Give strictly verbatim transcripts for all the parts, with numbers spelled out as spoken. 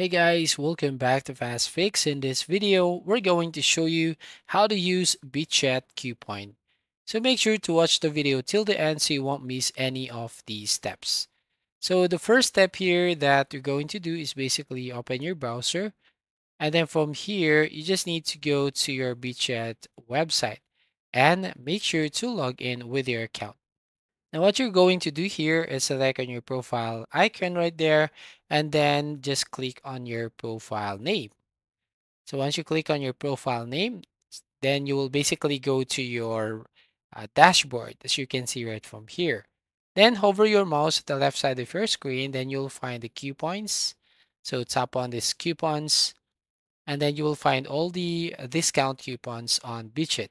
Hey guys, welcome back to Fast Fixx. In this video, we're going to show you how to use Bitget coupon. So make sure to watch the video till the end so you won't miss any of these steps. So the first step here that you're going to do is basically open your browser. And then from here, you just need to go to your Bitget website and make sure to log in with your account. Now what you're going to do here is select on your profile icon right there and then just click on your profile name. So once you click on your profile name, then you will basically go to your uh, dashboard, as you can see right from here. Then hover your mouse at the left side of your screen, then you'll find the coupons. So tap on these coupons and then you will find all the discount coupons on Bitget.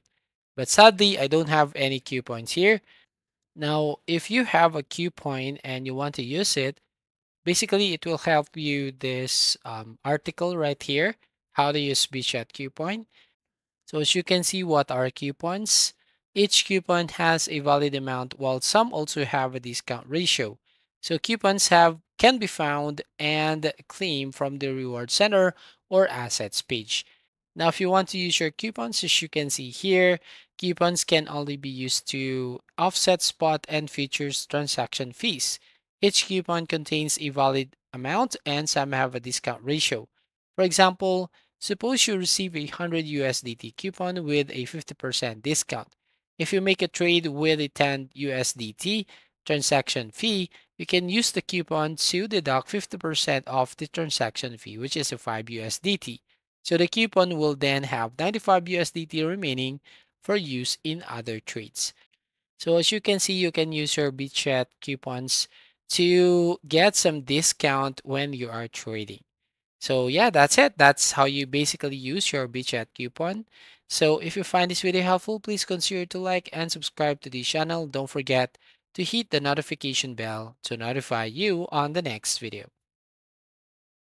But sadly, I don't have any coupons here. Now, if you have a coupon and you want to use it, basically it will help you this um, article right here, how to use Bitget coupon. So as you can see, what are coupons? Each coupon has a valid amount, while some also have a discount ratio. So coupons have can be found and claimed from the Reward Center or Assets page. Now, if you want to use your coupons, as you can see here, coupons can only be used to offset spot and futures transaction fees. Each coupon contains a valid amount and some have a discount ratio. For example, suppose you receive a one hundred U S D T coupon with a fifty percent discount. If you make a trade with a ten U S D T transaction fee, you can use the coupon to deduct fifty percent off the transaction fee, which is a five U S D T. So the coupon will then have ninety-five U S D T remaining for use in other trades. So as you can see, you can use your Bitget coupons to get some discount when you are trading. So yeah, that's it. That's how you basically use your Bitget coupon. So if you find this video helpful, please consider to like and subscribe to the channel. Don't forget to hit the notification bell to notify you on the next video.